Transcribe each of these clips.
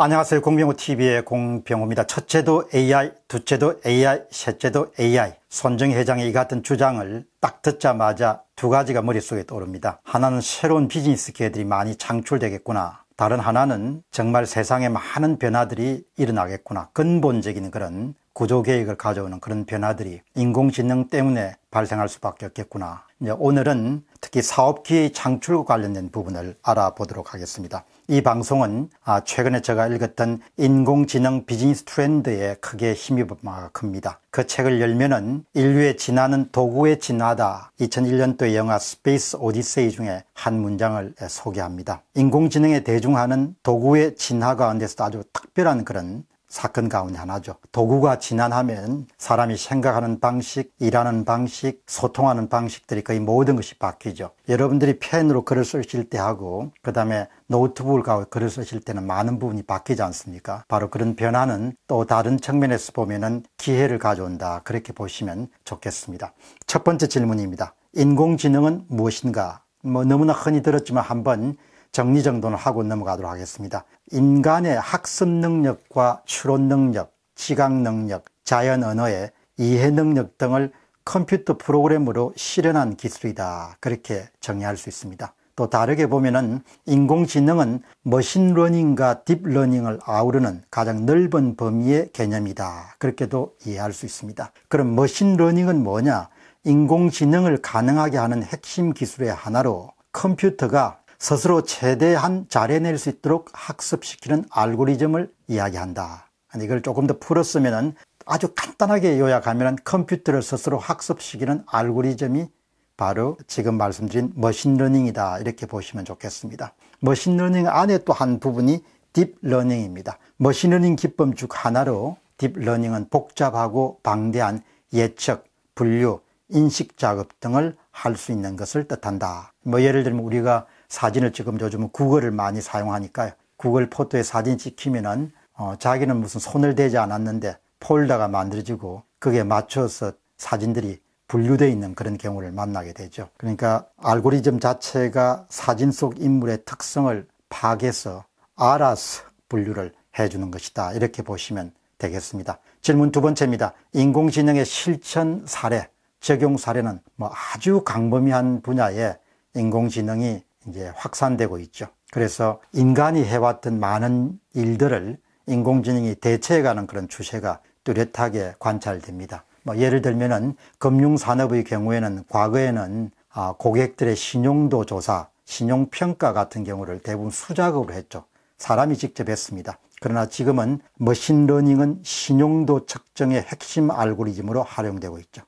안녕하세요. 공병호TV의 공병호입니다. 첫째도 AI, 둘째도 AI, 셋째도 AI. 손정의 회장의 이 같은 주장을 딱 듣자마자 두 가지가 머릿속에 떠오릅니다. 하나는 새로운 비즈니스 기회들이 많이 창출되겠구나. 다른 하나는 정말 세상에 많은 변화들이 일어나겠구나. 근본적인 그런 구조개혁을 가져오는 그런 변화들이 인공지능 때문에 발생할 수밖에 없겠구나. 이제 오늘은 특히 사업기회의 창출과 관련된 부분을 알아보도록 하겠습니다. 이 방송은 최근에 제가 읽었던 인공지능 비즈니스 트렌드에 크게 힘입어가 큽니다. 그 책을 열면은 인류의 진화는 도구의 진화다. 2001년도의 영화 스페이스 오디세이 중에 한 문장을 소개합니다. 인공지능에 대중화는 도구의 진화 가운데서도 아주 특별한 그런 사건 가운데 하나죠. 도구가 진화하면 사람이 생각하는 방식, 일하는 방식, 소통하는 방식들이 거의 모든 것이 바뀌죠. 여러분들이 펜으로 글을 쓰실 때하고 그 다음에 노트북을 갖고 글을 쓰실 때는 많은 부분이 바뀌지 않습니까? 바로 그런 변화는 또 다른 측면에서 보면은 기회를 가져온다. 그렇게 보시면 좋겠습니다. 첫 번째 질문입니다. 인공지능은 무엇인가? 너무나 흔히 들었지만 한번 정리정돈을 하고 넘어가도록 하겠습니다. 인간의 학습 능력과 추론 능력, 지각 능력, 자연 언어의 이해 능력 등을 컴퓨터 프로그램으로 실현한 기술이다. 그렇게 정의할 수 있습니다. 또 다르게 보면은 인공지능은 머신러닝과 딥러닝을 아우르는 가장 넓은 범위의 개념이다. 그렇게도 이해할 수 있습니다. 그럼 머신러닝은 뭐냐? 인공지능을 가능하게 하는 핵심 기술의 하나로 컴퓨터가 스스로 최대한 잘해낼 수 있도록 학습시키는 알고리즘을 이야기한다. 이걸 조금 더 풀었으면 아주 간단하게 요약하면 컴퓨터를 스스로 학습시키는 알고리즘이 바로 지금 말씀드린 머신러닝이다. 이렇게 보시면 좋겠습니다. 머신러닝 안에 또 한 부분이 딥러닝입니다. 머신러닝 기법 중 하나로 딥러닝은 복잡하고 방대한 예측, 분류, 인식 작업 등을 할 수 있는 것을 뜻한다. 예를 들면 우리가 사진을 지금 요즘은 구글을 많이 사용하니까요. 구글 포토에 사진 찍히면은 자기는 무슨 손을 대지 않았는데 폴더가 만들어지고 그게 맞춰서 사진들이 분류되어 있는 그런 경우를 만나게 되죠. 그러니까 알고리즘 자체가 사진 속 인물의 특성을 파악해서 알아서 분류를 해주는 것이다. 이렇게 보시면 되겠습니다. 질문 두 번째입니다. 인공지능의 실천 사례, 적용 사례는 아주 광범위한 분야에 인공지능이 이제 확산되고 있죠. 그래서 인간이 해왔던 많은 일들을 인공지능이 대체해가는 그런 추세가 뚜렷하게 관찰됩니다. 예를 들면은 금융산업의 경우에는 과거에는 고객들의 신용도 조사, 신용평가 같은 경우를 대부분 수작업으로 했죠. 사람이 직접 했습니다. 그러나 지금은 머신러닝은 신용도 측정의 핵심 알고리즘으로 활용되고 있죠.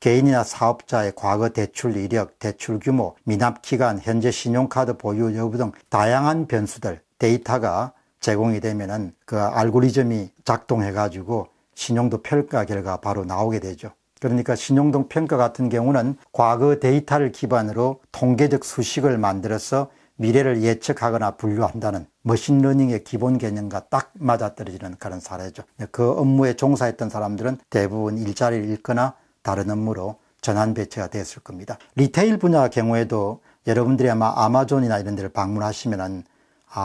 개인이나 사업자의 과거 대출 이력, 대출 규모, 미납 기간, 현재 신용카드 보유 여부 등 다양한 변수들, 데이터가 제공이 되면은 그 알고리즘이 작동해가지고 신용도 평가 결과가 바로 나오게 되죠. 그러니까 신용도 평가 같은 경우는 과거 데이터를 기반으로 통계적 수식을 만들어서 미래를 예측하거나 분류한다는 머신러닝의 기본 개념과 딱 맞아떨어지는 그런 사례죠. 그 업무에 종사했던 사람들은 대부분 일자리를 잃거나 다른 업무로 전환 배치가 됐을 겁니다. 리테일 분야 경우에도 여러분들이 아마 아마존이나 이런 데를 방문하시면은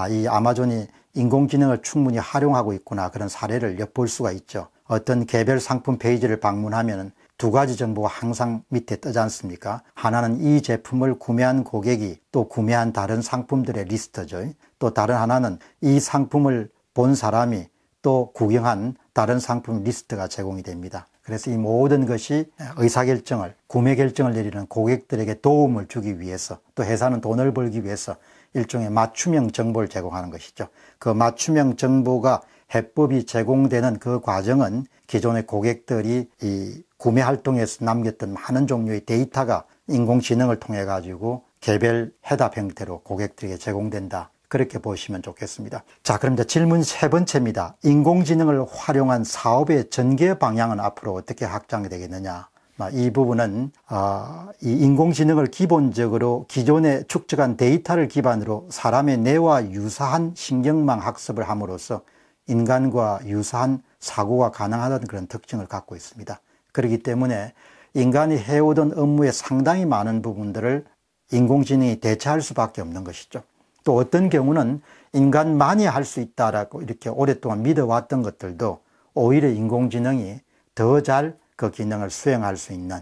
이 아마존이 인공지능을 충분히 활용하고 있구나 그런 사례를 엿볼 수가 있죠. 어떤 개별 상품 페이지를 방문하면은 두 가지 정보가 항상 밑에 뜨지 않습니까? 하나는 이 제품을 구매한 고객이 또 구매한 다른 상품들의 리스트죠. 또 다른 하나는 이 상품을 본 사람이 또 구경한 다른 상품 리스트가 제공이 됩니다. 그래서 이 모든 것이 의사결정을, 구매결정을 내리는 고객들에게 도움을 주기 위해서 또 회사는 돈을 벌기 위해서 일종의 맞춤형 정보를 제공하는 것이죠. 그 맞춤형 정보가 해법이 제공되는 그 과정은 기존의 고객들이 이 구매 활동에서 남겼던 많은 종류의 데이터가 인공지능을 통해 가지고 개별 해답 형태로 고객들에게 제공된다. 그렇게 보시면 좋겠습니다. 자, 그럼 이제 질문 세 번째입니다. 인공지능을 활용한 사업의 전개 방향은 앞으로 어떻게 확장이 되겠느냐? 이 부분은 이 인공지능을 기본적으로 기존에 축적한 데이터를 기반으로 사람의 뇌와 유사한 신경망 학습을 함으로써 인간과 유사한 사고가 가능하다는 그런 특징을 갖고 있습니다. 그렇기 때문에 인간이 해오던 업무의 상당히 많은 부분들을 인공지능이 대체할 수밖에 없는 것이죠. 또 어떤 경우는 인간만이 할 수 있다라고 이렇게 오랫동안 믿어왔던 것들도 오히려 인공지능이 더 잘 그 기능을 수행할 수 있는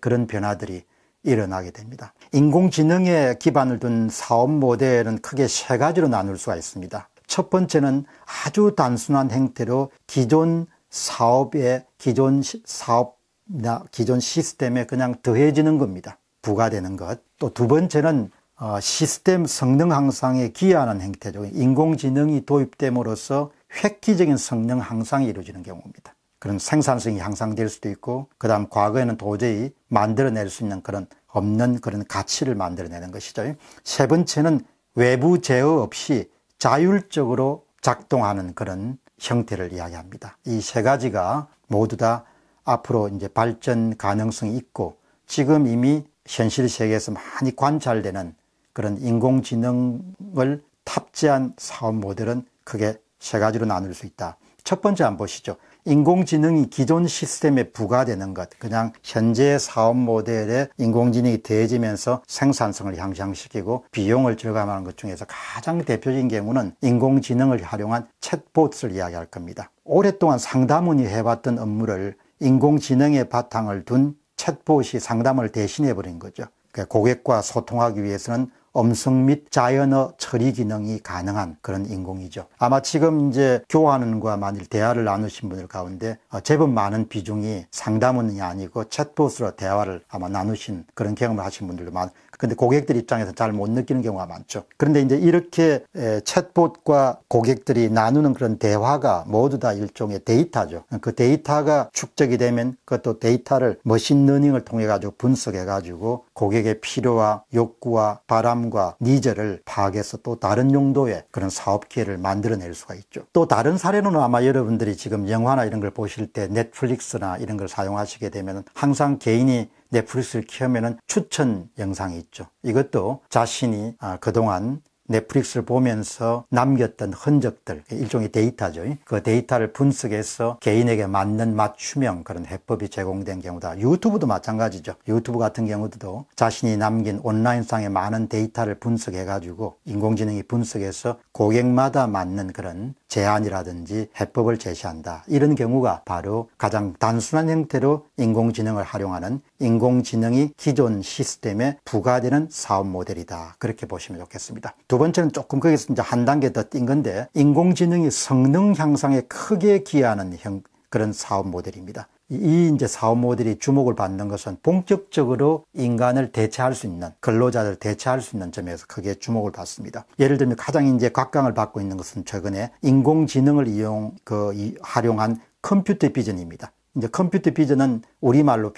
그런 변화들이 일어나게 됩니다. 인공지능에 기반을 둔 사업 모델은 크게 세 가지로 나눌 수가 있습니다. 첫 번째는 아주 단순한 형태로 기존 사업이나 기존 시스템에 그냥 더해지는 겁니다. 부과되는 것. 또 두 번째는 시스템 성능 향상에 기여하는 형태죠. 인공지능이 도입됨으로써 획기적인 성능 향상이 이루어지는 경우입니다. 그런 생산성이 향상될 수도 있고, 그 다음 과거에는 도저히 만들어낼 수 있는 그런 없는 그런 가치를 만들어내는 것이죠. 세 번째는 외부 제어 없이 자율적으로 작동하는 그런 형태를 이야기합니다. 이 세 가지가 모두 다 앞으로 이제 발전 가능성이 있고, 지금 이미 현실 세계에서 많이 관찰되는 그런 인공지능을 탑재한 사업 모델은 크게 세 가지로 나눌 수 있다. 첫 번째 한번 보시죠. 인공지능이 기존 시스템에 부과되는 것, 그냥 현재 사업 모델에 인공지능이 대해지면서 생산성을 향상시키고 비용을 절감하는 것 중에서 가장 대표적인 경우는 인공지능을 활용한 챗봇을 이야기할 겁니다. 오랫동안 상담원이 해왔던 업무를 인공지능의 바탕을 둔 챗봇이 상담을 대신해버린 거죠. 고객과 소통하기 위해서는 음성 및 자연어 처리 기능이 가능한 그런 인공이죠. 아마 지금 이제 교환과 만일 대화를 나누신 분들 가운데 제법 많은 비중이 상담원이 아니고 챗봇으로 대화를 아마 나누신 그런 경험을 하신 분들도 많아요. 근데 고객들 입장에서 잘 못 느끼는 경우가 많죠. 그런데 이제 이렇게 챗봇과 고객들이 나누는 그런 대화가 모두 다 일종의 데이터죠. 그 데이터가 축적이 되면 그것도 데이터를 머신러닝을 통해 가지고 분석해 가지고 고객의 필요와 욕구와 바람과 니즈를 파악해서 또 다른 용도의 그런 사업 기회를 만들어낼 수가 있죠. 또 다른 사례로는 아마 여러분들이 지금 영화나 이런 걸 보실 때 넷플릭스나 이런 걸 사용하시게 되면 항상 개인이 넷플릭스를 키우면 추천 영상이 있죠. 이것도 자신이 그동안 넷플릭스를 보면서 남겼던 흔적들, 일종의 데이터죠. 그 데이터를 분석해서 개인에게 맞는 맞춤형 그런 해법이 제공된 경우다. 유튜브도 마찬가지죠. 유튜브 같은 경우도 자신이 남긴 온라인상의 많은 데이터를 분석해가지고 인공지능이 분석해서 고객마다 맞는 그런 제안이라든지 해법을 제시한다. 이런 경우가 바로 가장 단순한 형태로 인공지능을 활용하는 인공지능이 기존 시스템에 부과되는 사업 모델이다. 그렇게 보시면 좋겠습니다. 두 번째는 조금 거기서 이제 한 단계 더 뛴 건데, 인공지능이 성능 향상에 크게 기여하는 그런 사업 모델입니다. 이 이제 사업 모델이 주목을 받는 것은 본격적으로 인간을 대체할 수 있는, 근로자를 대체할 수 있는 점에서 크게 주목을 받습니다. 예를 들면 가장 이제 각광을 받고 있는 것은 최근에 인공지능을 활용한 컴퓨터 비전입니다. 이제 컴퓨터 비전은 우리말로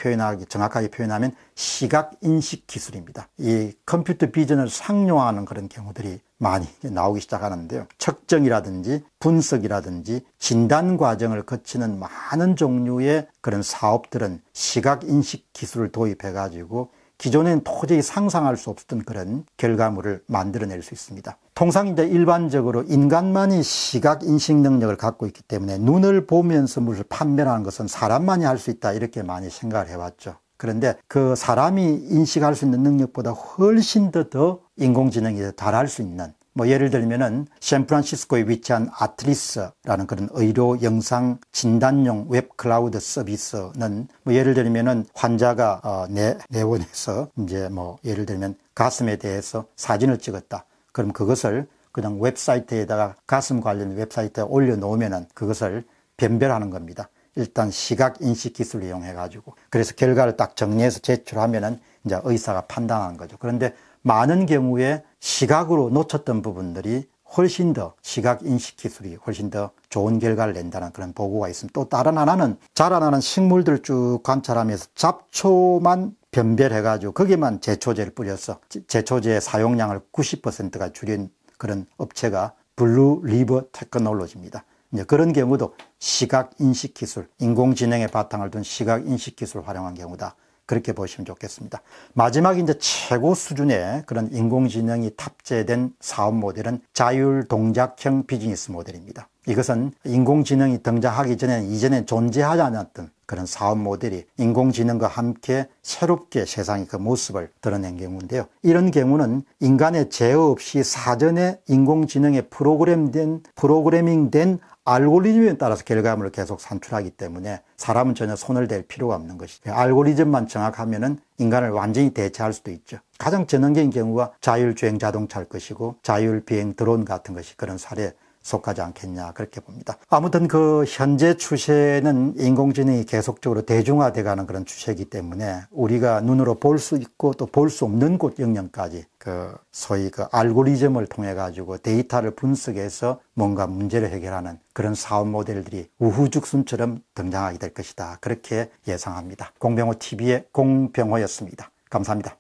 정확하게 표현하면 시각인식 기술입니다. 이 컴퓨터 비전을 상용화하는 그런 경우들이 많이 나오기 시작하는데요. 측정이라든지 분석이라든지 진단 과정을 거치는 많은 종류의 그런 사업들은 시각인식 기술을 도입해가지고 기존엔 도저히 상상할 수 없었던 그런 결과물을 만들어낼 수 있습니다. 통상 이제 일반적으로 인간만이 시각인식 능력을 갖고 있기 때문에 눈을 보면서 무엇을 판별하는 것은 사람만이 할 수 있다, 이렇게 많이 생각을 해왔죠. 그런데 그 사람이 인식할 수 있는 능력보다 훨씬 더 인공지능이 잘할 수 있는, 뭐 예를 들면은 샌프란시스코에 위치한 아트리스라는 그런 의료 영상 진단용 웹 클라우드 서비스는 뭐 예를 들면은 환자가 내원해서 이제 뭐 예를 들면 가슴에 대해서 사진을 찍었다. 그럼 그것을 그냥 웹사이트에다가, 가슴 관련 웹사이트에 올려놓으면은 그것을 변별하는 겁니다. 일단 시각 인식 기술을 이용해 가지고, 그래서 결과를 딱 정리해서 제출하면은 이제 의사가 판단한 거죠. 그런데 많은 경우에 시각으로 놓쳤던 부분들이 훨씬 더, 시각인식 기술이 훨씬 더 좋은 결과를 낸다는 그런 보고가 있습니다. 또 다른 하나는 자라나는 식물들을 쭉 관찰하면서 잡초만 변별해가지고 거기만 제초제를 뿌려서 제초제의 사용량을 90%가 줄인 그런 업체가 블루 리버 테크놀로지입니다. 이제 그런 경우도 시각인식 기술, 인공지능의 바탕을 둔 시각인식 기술을 활용한 경우다. 그렇게 보시면 좋겠습니다. 마지막 이제 최고 수준의 그런 인공지능이 탑재된 사업 모델은 자율 동작형 비즈니스 모델입니다. 이것은 인공지능이 등장하기 전에는 이전에 존재하지 않았던 그런 사업 모델이 인공지능과 함께 새롭게 세상의 그 모습을 드러낸 경우인데요. 이런 경우는 인간의 제어 없이 사전에 인공지능에 프로그래밍된 알고리즘에 따라서 결과물을 계속 산출하기 때문에 사람은 전혀 손을 댈 필요가 없는 것이죠. 알고리즘만 정확하면은 인간을 완전히 대체할 수도 있죠. 가장 전형적인 경우가 자율주행 자동차일 것이고 자율비행 드론 같은 것이 그런 사례에 속하지 않겠냐 그렇게 봅니다. 아무튼 그 현재 추세는 인공지능이 계속적으로 대중화돼가는 그런 추세이기 때문에 우리가 눈으로 볼 수 있고 또 볼 수 없는 곳 영역까지 그 소위 그 알고리즘을 통해 가지고 데이터를 분석해서 뭔가 문제를 해결하는 그런 사업 모델들이 우후죽순처럼 등장하게 될 것이다 그렇게 예상합니다. 공병호 TV의 공병호였습니다. 감사합니다.